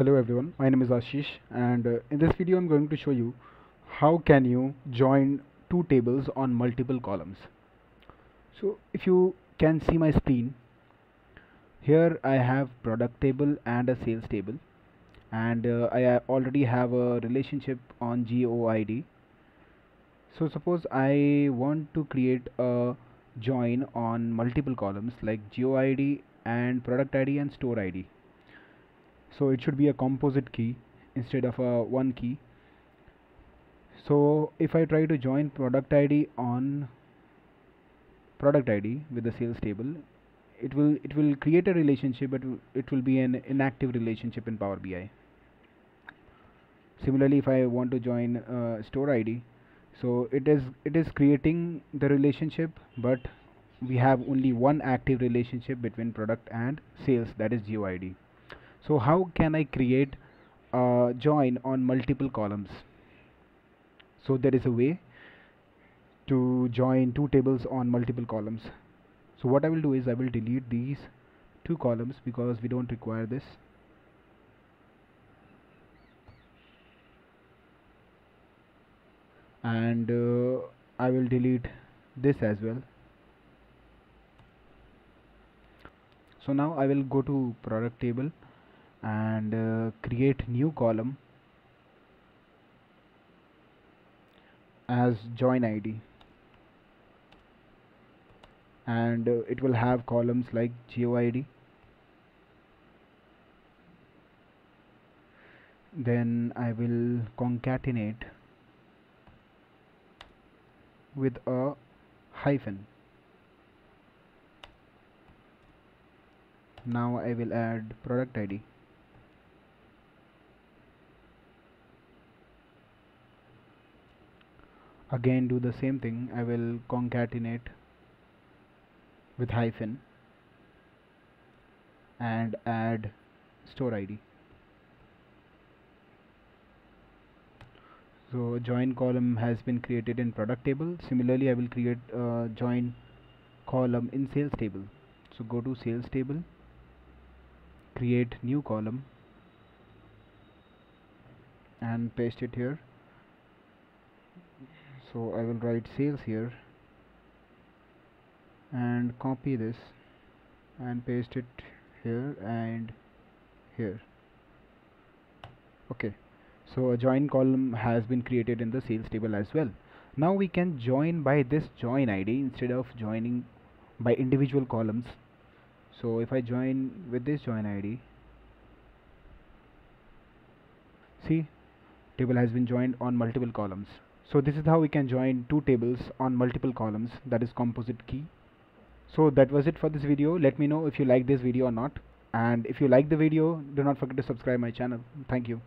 Hello everyone, my name is Ashish, and in this video I'm going to show you how can you join two tables on multiple columns. So if you can see my screen, here I have product table and a sales table, and I already have a relationship on GOID. So suppose I want to create a join on multiple columns like GOID and product ID and store ID. So it should be a composite key instead of a one key. So if I try to join product ID on product ID with the sales table, it will create a relationship, but it will be an inactive relationship in Power BI. Similarly, if I want to join store ID, so it is creating the relationship, but we have only one active relationship between product and sales, that is GOID. So how can I create a join on multiple columns? So there is a way to join two tables on multiple columns. So what I will do is I will delete these two columns because we don't require this. And I will delete this as well. So now I will go to product table and create new column as join ID, and it will have columns like GOID, then I will concatenate with a hyphen. Now I will add product ID. Again do the same thing, I will concatenate with hyphen and add store ID. So join column has been created in product table. Similarly I will create join column in sales table. So go to sales table, create new column and paste it here. So I will write sales here and copy this and paste it here and here. Okay, so a join column has been created in the sales table as well. Now we can join by this join ID instead of joining by individual columns. So if I join with this join ID, see, table has been joined on multiple columns. So this is how we can join two tables on multiple columns, that is composite key. So that was it for this video. Let me know if you like this video or not, and if you like the video, do not forget to subscribe my channel. Thank you.